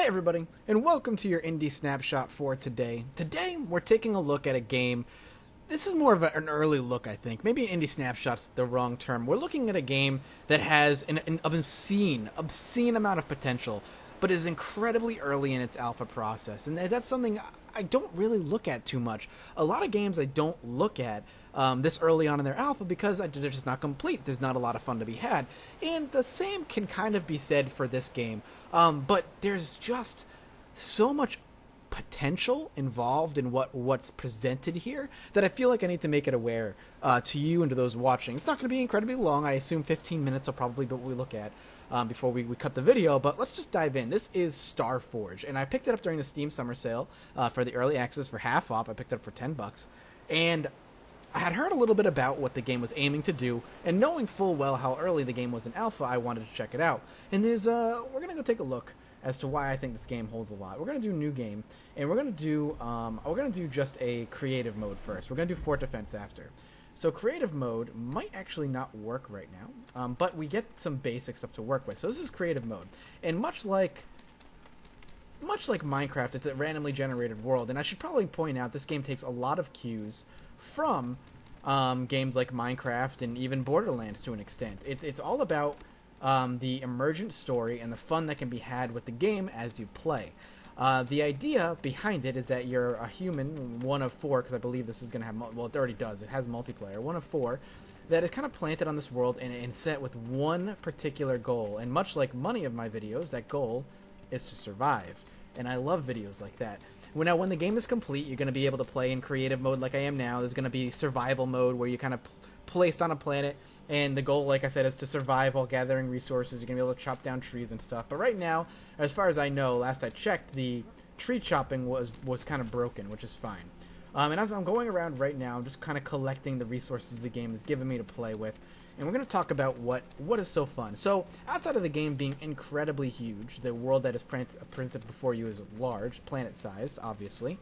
Hey everybody, and welcome to your Indie Snapshot for today. Today, we're taking a look at a game. This is more of an early look, I think. Maybe an Indie Snapshot's the wrong term. We're looking at a game that has an obscene amount of potential, but is incredibly early in its alpha process. And that's something I don't really look at too much. A lot of games I don't look at this early on in their alpha because they're just not complete. There's not a lot of fun to be had. And the same can kind of be said for this game. But there's just so much potential involved in what's presented here that I feel like I need to make it aware to you and to those watching. It's not going to be incredibly long. I assume 15 minutes will probably be what we look at before we cut the video, but let's just dive in. This is StarForge, and I picked it up during the Steam Summer Sale for the early access for half off. I picked it up for $10, and I had heard a little bit about what the game was aiming to do, and knowing full well how early the game was in alpha, I wanted to check it out. And we're gonna go take a look as to why I think this game holds a lot. We're gonna do new game, and we're gonna do just a creative mode first. We're gonna do Fort Defense after. So creative mode might actually not work right now, but we get some basic stuff to work with. So this is creative mode, and much like Minecraft, it's a randomly generated world. And I should probably point out this game takes a lot of cues from games like Minecraft and even Borderlands to an extent. It's all about the emergent story and the fun that can be had with the game as you play. The idea behind it is that you're a human, one of four, because I believe this is going to have, well, it already does, it has multiplayer, one of four, that is kind of planted on this world and set with one particular goal. And much like many of my videos, that goal is to survive. And I love videos like that. Now, when the game is complete, you're going to be able to play in creative mode like I am now. There's going to be survival mode where you're kind of placed on a planet, and the goal, like I said, is to survive while gathering resources. You're going to be able to chop down trees and stuff. But right now, as far as I know, last I checked, the tree chopping was kind of broken, which is fine. And as I'm going around right now, I'm just kind of collecting the resources the game has given me to play with. And we're going to talk about what is so fun. So, outside of the game being incredibly huge, the world that is printed before you is large, planet-sized, obviously.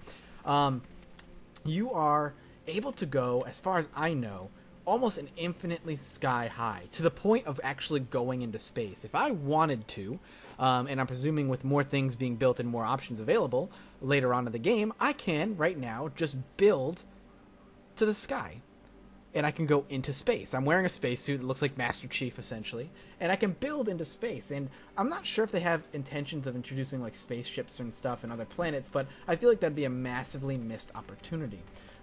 You are able to go, as far as I know, almost an infinitely sky high, to the point of actually going into space. If I wanted to, and I'm presuming with more things being built and more options available later on in the game, I can, right now, just build to the sky. And I can go into space. I'm wearing a spacesuit that looks like Master Chief, essentially. And I can build into space. And I'm not sure if they have intentions of introducing, like, spaceships and stuff and other planets, but I feel like that'd be a massively missed opportunity.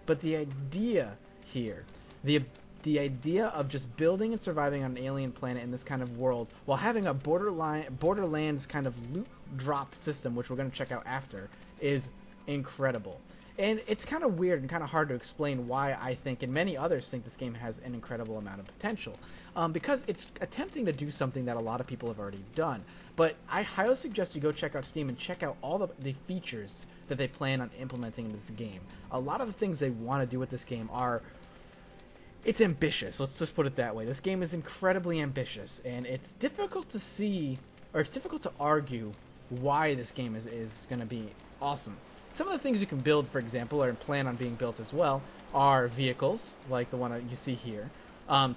But the idea here, the idea of just building and surviving on an alien planet in this kind of world, while having a Borderlands kind of loot drop system, which we're going to check out after, is incredible. And it's kind of weird and kind of hard to explain why I think, and many others think, this game has an incredible amount of potential. Because it's attempting to do something that a lot of people have already done. But I highly suggest you go check out Steam and check out all the features that they plan on implementing in this game. A lot of the things they want to do with this game are... it's ambitious, let's just put it that way. This game is incredibly ambitious, and it's difficult to see, or it's difficult to argue why this game is going to be awesome. Some of the things you can build, for example, or plan on being built as well, are vehicles, like the one that you see here,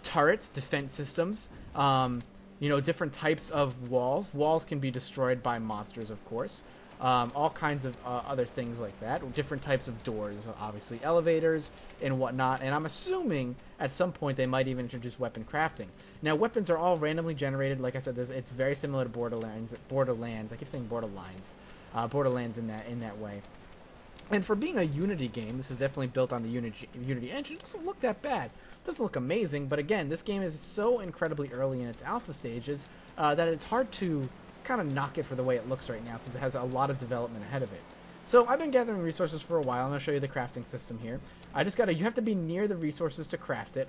turrets, defense systems, you know, different types of walls. Walls can be destroyed by monsters, of course. All kinds of other things like that. Different types of doors, obviously, elevators and whatnot. And I'm assuming at some point they might even introduce weapon crafting. Now, weapons are all randomly generated. Like I said, it's very similar to Borderlands. I keep saying Borderlines. Borderlands in that way. And for being a Unity game, this is definitely built on the Unity engine. It doesn't look that bad. It doesn't look amazing, but again, this game is so incredibly early in its alpha stages that it's hard to kind of knock it for the way it looks right now, since it has a lot of development ahead of it. So I've been gathering resources for a while. I'm going to show you the crafting system here. You have to be near the resources to craft it.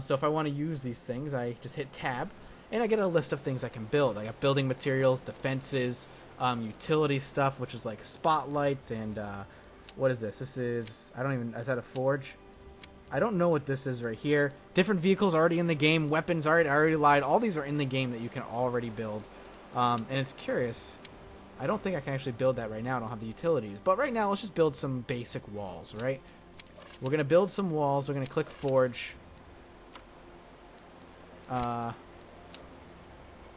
So if I want to use these things, I just hit tab, and I get a list of things I can build. I got building materials, defenses, utility stuff, which is like spotlights and... what is this? This is... I don't even... Is that a forge? I don't know what this is right here. Different vehicles already in the game. Weapons already... I already lied. All these are in the game that you can already build. And it's curious. I don't think I can actually build that right now. I don't have the utilities. But right now, let's just build some basic walls, right? We're going to build some walls. We're going to click forge. It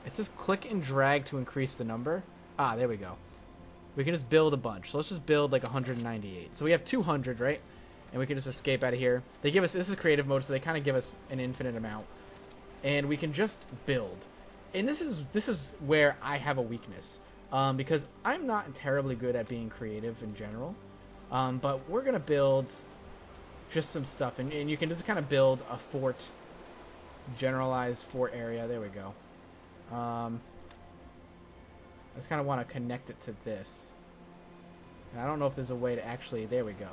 says click and drag to increase the number. Ah, there we go. We can just build a bunch. So let's just build like 198. So we have 200, right? And we can just escape out of here. They give us, this is creative mode, so they kind of give us an infinite amount. And we can just build. And this is where I have a weakness. Because I'm not terribly good at being creative in general. But we're going to build just some stuff. And you can just kind of build a fort, generalized fort area. There we go. I just kind of want to connect it to this. And I don't know if there's a way to actually... There we go.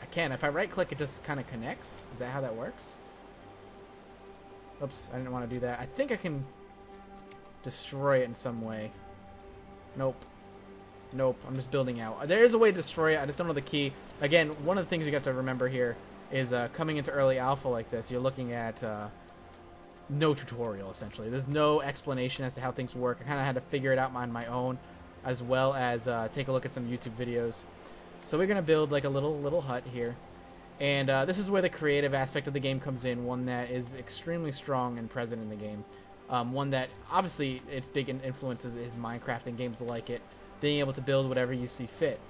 I can. If I right-click, it just kind of connects. Is that how that works? Oops, I didn't want to do that. I think I can destroy it in some way. Nope. Nope, I'm just building out. There is a way to destroy it. I just don't know the key. Again, one of the things you got to remember here is coming into early alpha like this, you're looking at... no tutorial, essentially. There's no explanation as to how things work. I kind of had to figure it out on my own, as well as take a look at some YouTube videos. So we're going to build like a little hut here. And this is where the creative aspect of the game comes in, one that is extremely strong and present in the game. One that, obviously, its big influences is Minecraft and games like it, being able to build whatever you see fit.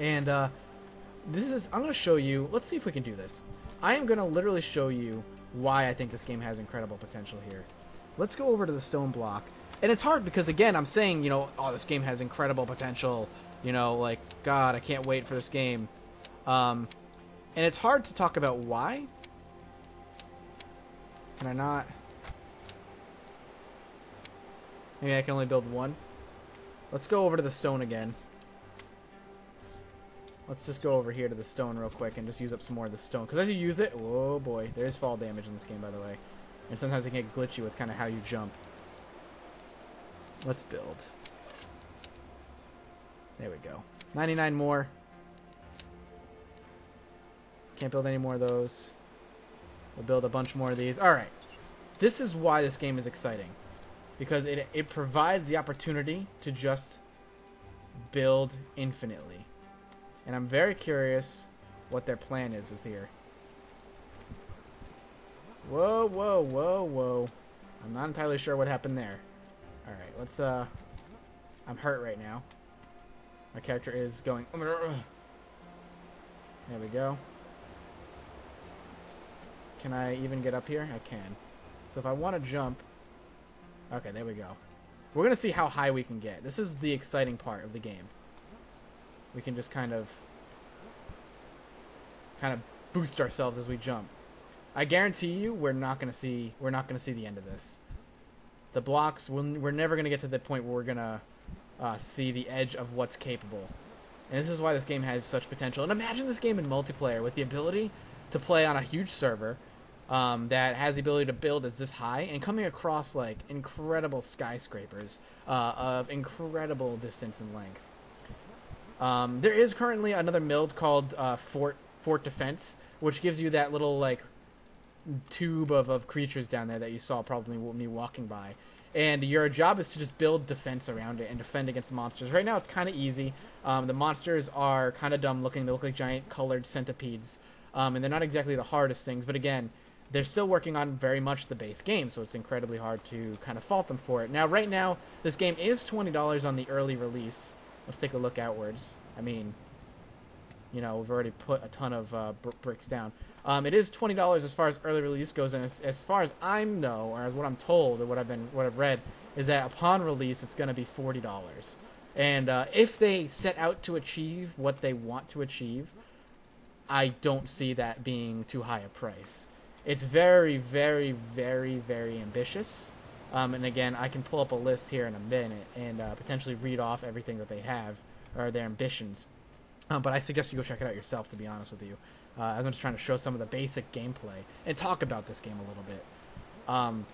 And this is, I'm going to show you, let's see if we can do this. I am going to literally show you why I think this game has incredible potential here. Let's go over to the stone block. And it's hard because, again, I'm saying, you know, oh, this game has incredible potential. You know, like, God, I can't wait for this game. And it's hard to talk about why. Can I not? Maybe I can only build one. Let's go over to the stone again. Let's just go over here to the stone real quick and just use up some more of the stone. Because as you use it... Oh, boy. There is fall damage in this game, by the way. And sometimes it can get glitchy with kind of how you jump. Let's build. There we go. 99 more. Can't build any more of those. We'll build a bunch more of these. Alright. This is why this game is exciting. Because it provides the opportunity to just build infinitely. And I'm very curious what their plan is here. Whoa, whoa, whoa, whoa. I'm not entirely sure what happened there. Alright, let's, I'm hurt right now. My character is going... There we go. Can I even get up here? I can. So if I want to jump... Okay, there we go. We're going to see how high we can get. This is the exciting part of the game. We can just kind of boost ourselves as we jump. I guarantee you, we're not gonna see the end of this. The blocks, we're never gonna get to the point where we're gonna see the edge of what's capable. And this is why this game has such potential. And imagine this game in multiplayer with the ability to play on a huge server that has the ability to build as this high and coming across like incredible skyscrapers of incredible distance and length. There is currently another build called Fort Defense, which gives you that little like tube of creatures down there that you saw probably me walking by. And your job is to just build defense around it and defend against monsters. Right now it's kind of easy. The monsters are kind of dumb looking. They look like giant colored centipedes. And they're not exactly the hardest things, but again, they're still working on very much the base game, so it's incredibly hard to kind of fault them for it. Now, right now, this game is $20 on the early release. Let's take a look outwards. I mean, you know, we've already put a ton of bricks down. It is $20 as far as early release goes, and as far as I know, or as what I'm told, or what I've read, is that upon release, it's going to be $40. And if they set out to achieve what they want to achieve, I don't see that being too high a price. It's very, very, very, very ambitious. And again, I can pull up a list here in a minute and potentially read off everything that they have or their ambitions. But I suggest you go check it out yourself, to be honest with you. I'm just trying to show some of the basic gameplay and talk about this game a little bit.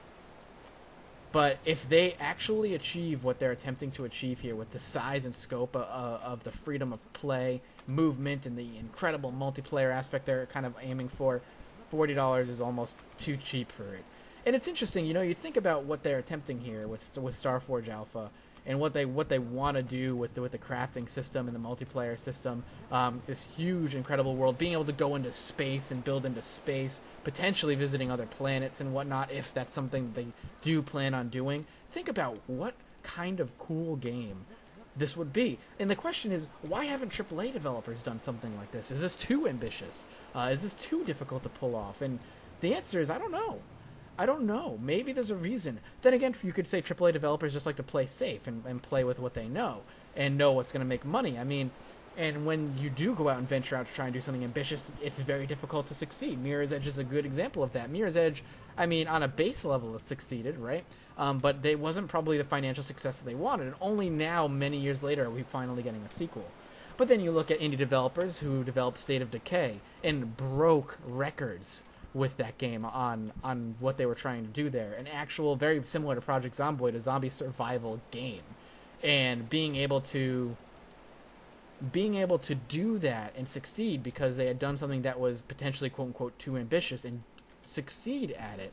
But if they actually achieve what they're attempting to achieve here with the size and scope of the freedom of play, movement, and the incredible multiplayer aspect they're kind of aiming for, $40 is almost too cheap for it. And it's interesting, you know, you think about what they're attempting here with StarForge Alpha and what they want to do with the crafting system and the multiplayer system. This huge, incredible world, being able to go into space and build into space, potentially visiting other planets and whatnot, if that's something they do plan on doing. Think about what kind of cool game this would be. And the question is, why haven't AAA developers done something like this? Is this too ambitious? Is this too difficult to pull off? And the answer is, I don't know. I don't know. Maybe there's a reason. Then again, you could say AAA developers just like to play safe and play with what they know and know what's going to make money. I mean, and when you do go out and venture out to try and do something ambitious, it's very difficult to succeed. Mirror's Edge is a good example of that. Mirror's Edge, I mean, on a base level, it succeeded, right? But it wasn't probably the financial success that they wanted, and only now, many years later, are we finally getting a sequel. But then you look at indie developers who developed State of Decay and broke records with that game on what they were trying to do there. An actual, very similar to Project Zomboid, a zombie survival game. And being able to do that and succeed because they had done something that was potentially quote-unquote too ambitious and succeed at it,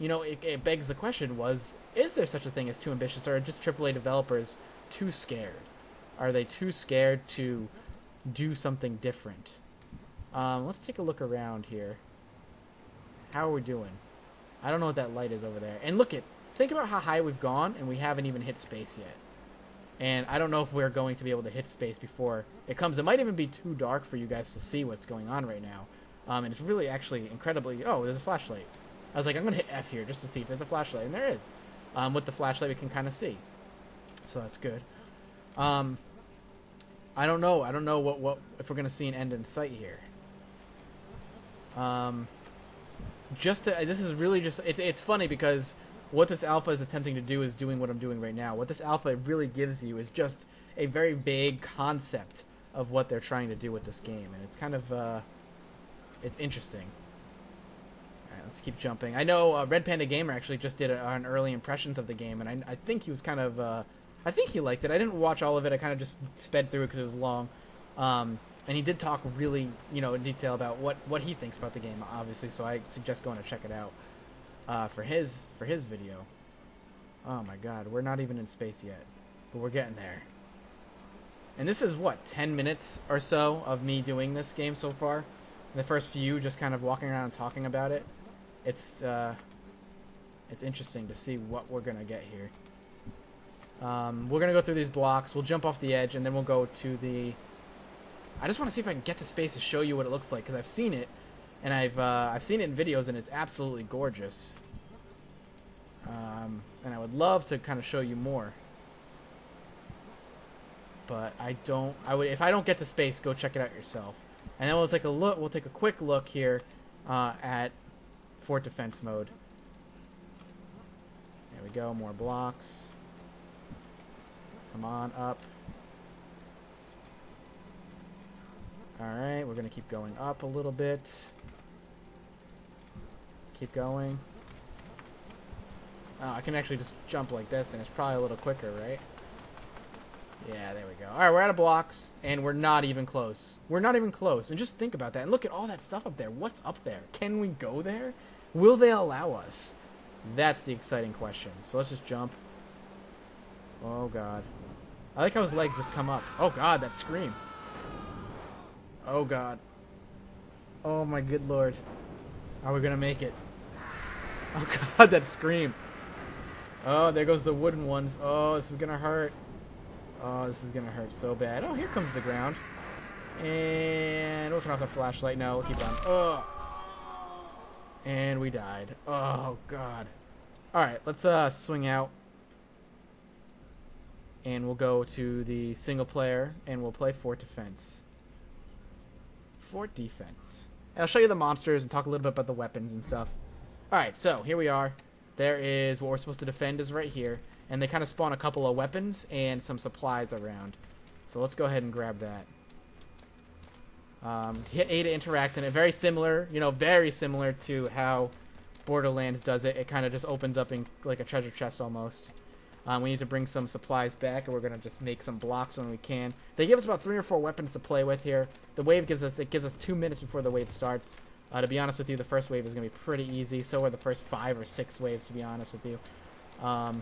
you know, it begs the question, is there such a thing as too ambitious, or are just AAA developers too scared? Are they too scared to do something different? Let's take a look around here. How are we doing? I don't know what that light is over there. And look at, think about how high we've gone, and we haven't even hit space yet. And I don't know if we're going to be able to hit space before it comes. It might even be too dark for you guys to see what's going on right now. And it's really actually incredibly... Oh, there's a flashlight. I was like, I'm going to hit F here just to see if there's a flashlight. And there is. With the flashlight, we can kind of see. So that's good. I don't know. I don't know what if we're going to see an end in sight here. This is really just... It's funny because... What this alpha is attempting to do is doing what I'm doing right now. What this alpha really gives you is just a very vague concept of what they're trying to do with this game. And it's kind of, it's interesting. All right, let's keep jumping. I know Red Panda Gamer actually just did an early impressions of the game, and I think he was kind of, I think he liked it. I didn't watch all of it. I kind of just sped through it because it was long. And he did talk really, you know, in detail about what he thinks about the game, obviously. So I suggest going to check it out. For his video. Oh my god, we're not even in space yet, but we're getting there. And this is what, 10 minutes or so of me doing this game so far. The first few just kind of walking around and talking about it. It's interesting to see what we're gonna get here. We're gonna go through these blocks, we'll jump off the edge, and then we'll go to the... I just want to see if I can get to space to show you what it looks like, because I've seen it. And I've seen it in videos, and it's absolutely gorgeous. And I would love to kind of show you more, but I don't. I would, if I don't get the space, go check it out yourself. And then we'll take a look. We'll take a quick look here at Fort Defense mode. There we go. More blocks. Come on up. All right, we're gonna keep going up a little bit. Keep going. Oh, I can actually just jump like this, and it's probably a little quicker, right? Yeah, there we go. All right, we're out of blocks, and we're not even close. We're not even close. And just think about that. And look at all that stuff up there. What's up there? Can we go there? Will they allow us? That's the exciting question. So let's just jump. Oh, God. I like how his legs just come up. Oh, God, that scream. Oh, God. Oh, my good Lord. Are we gonna make it? Oh god, that scream. Oh, there goes the wooden ones. Oh, this is gonna hurt. Oh, this is gonna hurt so bad. Oh, here comes the ground. And we'll turn off the flashlight. No, we'll keep on. Oh. And we died. Oh god. Alright, let's swing out. And we'll go to the single player and we'll play Fort Defense. Fort Defense. I'll show you the monsters and talk a little bit about the weapons and stuff. Alright, so here we are. There is what we're supposed to defend is right here. And they kind of spawn a couple of weapons and some supplies around. So let's go ahead and grab that. Hit A to interact, and it's very similar, you know, very similar to how Borderlands does it. It kind of just opens up in like a treasure chest almost. We need to bring some supplies back, and we're going to just make some blocks when we can. They give us about 3 or 4 weapons to play with here. The wave gives us 2 minutes before the wave starts. To be honest with you, the first wave is going to be pretty easy. So are the first 5 or 6 waves, to be honest with you. What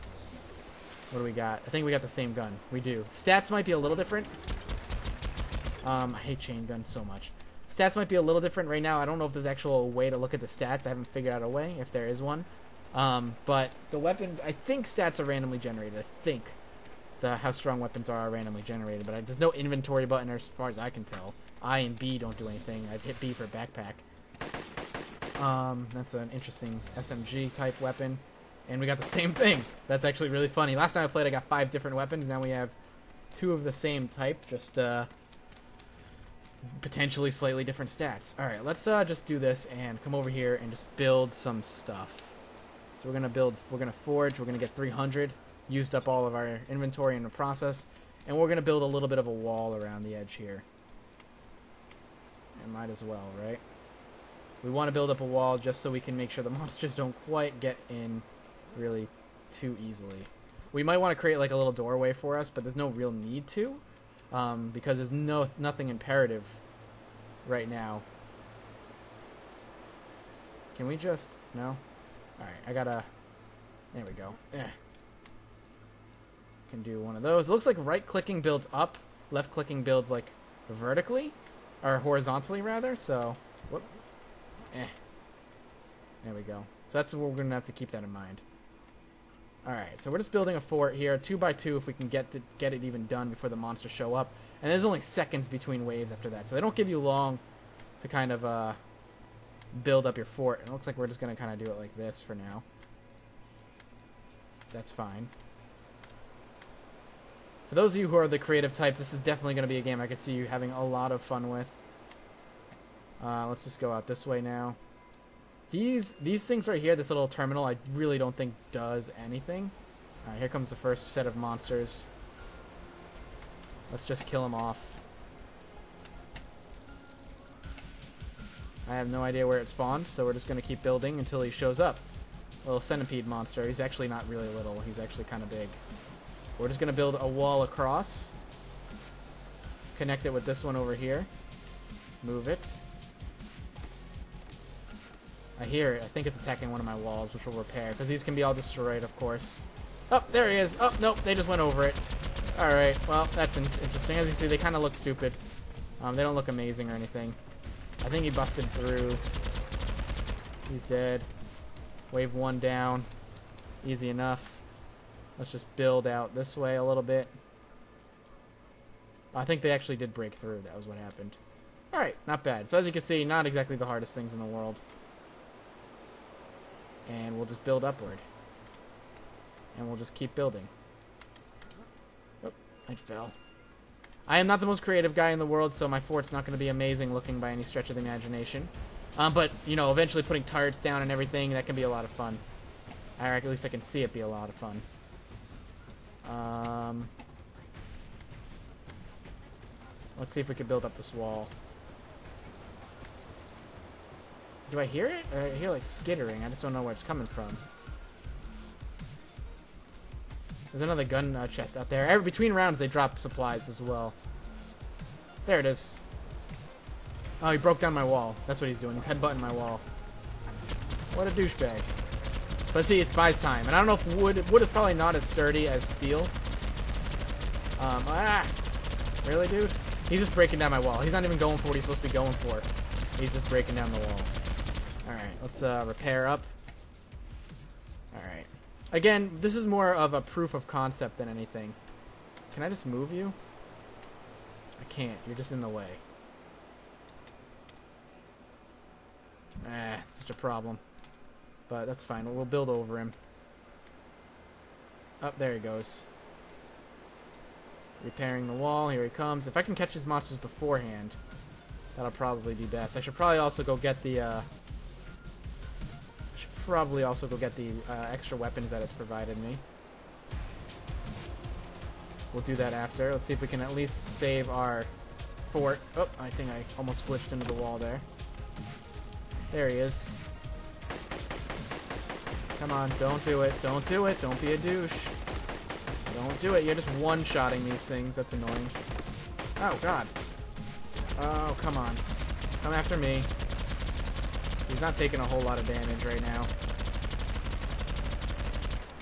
do we got? I think we got the same gun. We do. Stats might be a little different. I hate chain guns so much. Stats might be a little different right now. I don't know if there's actually a way to look at the stats. I haven't figured out a way, if there is one. But the weapons, I think stats are randomly generated, I think, how strong weapons are randomly generated, but there's no inventory button as far as I can tell. I and B don't do anything. I've hit B for backpack. That's an interesting SMG type weapon. And we got the same thing. That's actually really funny. Last time I played, I got 5 different weapons. Now we have 2 of the same type, just potentially slightly different stats. Alright, let's just do this and come over here and just build some stuff. So we're going to build, we're going to forge, we're going to get 300, used up all of our inventory in the process, and we're going to build a little bit of a wall around the edge here. And might as well, right? We want to build up a wall just so we can make sure the monsters don't quite get in really too easily. We might want to create like a little doorway for us, but there's no real need to, because there's nothing imperative right now. Can we just, no? Alright, I gotta, there we go. Eh. Can do one of those. It looks like right clicking builds up, left clicking builds like vertically, or horizontally rather, so, whoop. Eh. There we go. So that's what we're going to have to keep that in mind. Alright, so we're just building a fort here, 2x2 if we can get it even done before the monsters show up. And there's only seconds between waves after that, so they don't give you long to kind of build up your fort. And it looks like we're just going to kind of do it like this for now. That's fine. For those of you who are the creative types, this is definitely going to be a game I could see you having a lot of fun with. Let's just go out this way now. These things right here, this little terminal, I really don't think does anything. Alright, here comes the first set of monsters. Let's just kill them off. I have no idea where it spawned, so we're just going to keep building until he shows up. Little centipede monster. He's actually not really little. He's actually kind of big. We're just going to build a wall across. Connect it with this one over here. Move it. I hear it. I think it's attacking one of my walls, which will repair, because these can be all destroyed, of course. Oh, there he is. Oh, nope, they just went over it. Alright, well, that's interesting. As you see, they kind of look stupid. They don't look amazing or anything. I think he busted through. He's dead. Wave 1 down. Easy enough. Let's just build out this way a little bit. I think they actually did break through. That was what happened. Alright, not bad. So as you can see, not exactly the hardest things in the world. And we'll just build upward. And we'll just keep building. Oh, I fell. I am not the most creative guy in the world, so my fort's not going to be amazing looking by any stretch of the imagination. But, you know, eventually putting turrets down and everything, that can be a lot of fun. Or at least I can see it be a lot of fun. Let's see if we can build up this wall. Do I hear it? I hear like skittering. I just don't know where it's coming from. There's another gun chest out there. Between rounds, they drop supplies as well. There it is. Oh, he broke down my wall. That's what he's doing. He's headbutting my wall. What a douchebag. But see, it buys time. And I don't know if wood is probably not as sturdy as steel. Really, dude? He's just breaking down my wall. He's not even going for what he's supposed to be going for. He's just breaking down the wall. Alright, let's repair up. Alright. Again, this is more of a proof of concept than anything. Can I just move you? I can't. You're just in the way. Such a problem. But that's fine. We'll build over him. Up, there he goes. Repairing the wall. Here he comes. If I can catch his monsters beforehand, that'll probably be best. I should probably also go get the, extra weapons that it's provided me. We'll do that after. Let's see if we can at least save our fort. Oh, I think I almost glitched into the wall there. There he is. Come on, don't do it. Don't do it. Don't be a douche. Don't do it. You're just one-shotting these things. That's annoying. Oh, God. Oh, come on. Come after me. He's not taking a whole lot of damage right now.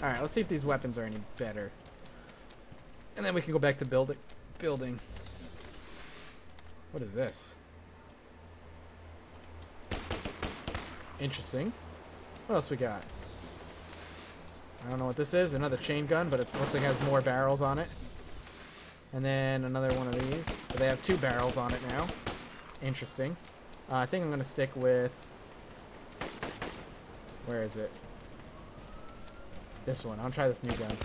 Alright, let's see if these weapons are any better. And then we can go back to building. What is this? Interesting. What else we got? I don't know what this is. Another chain gun, but it looks like it has more barrels on it. And then another one of these. But they have 2 barrels on it now. Interesting. I think I'm going to stick with... Where is it? This one. I'll try this new gun.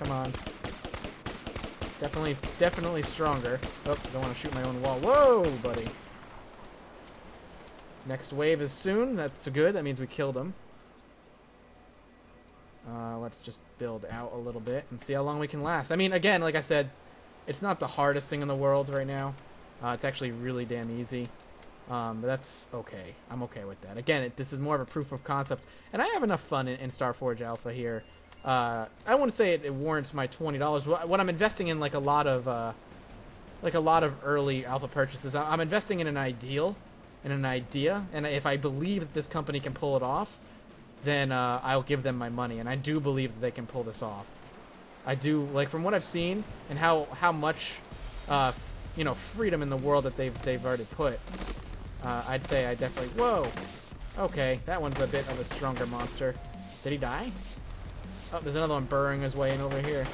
Come on. Definitely stronger. Oh, don't want to shoot my own wall. Whoa, buddy. Next wave is soon. That's good. That means we killed him. Let's just build out a little bit and see how long we can last. I mean, again, like I said, it's not the hardest thing in the world right now. It's actually really damn easy. But that's okay. I'm okay with that. Again, this is more of a proof of concept. And I have enough fun in StarForge Alpha here. I wouldn't say it warrants my $20. What I'm investing in, like a lot of early alpha purchases, I'm investing in an idea, and if I believe that this company can pull it off, then I'll give them my money. And I do believe that they can pull this off. I do, like, from what I've seen and how much you know, freedom in the world that they've already put. I'd say I definitely. Whoa. Okay, that one's a bit of a stronger monster. Did he die? Oh, there's another one burrowing his way in over here.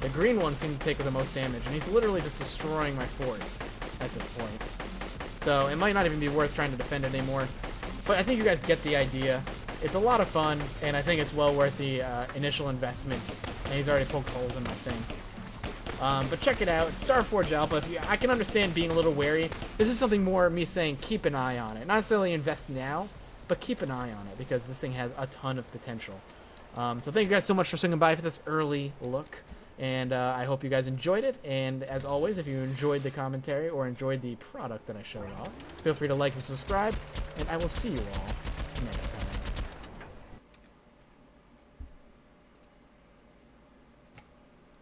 The green one seemed to take the most damage, and he's literally just destroying my fort at this point. So it might not even be worth trying to defend it anymore. But I think you guys get the idea. It's a lot of fun, and I think it's well worth the initial investment. And he's already poked holes in my thing. But check it out. It's StarForge Alpha. I can understand being a little wary. This is something more me saying keep an eye on it. Not necessarily invest now, but keep an eye on it, because this thing has a ton of potential. So thank you guys so much for swinging by for this early look, and I hope you guys enjoyed it. And as always, if you enjoyed the commentary or enjoyed the product that I showed off, feel free to like and subscribe, and I will see you all next time.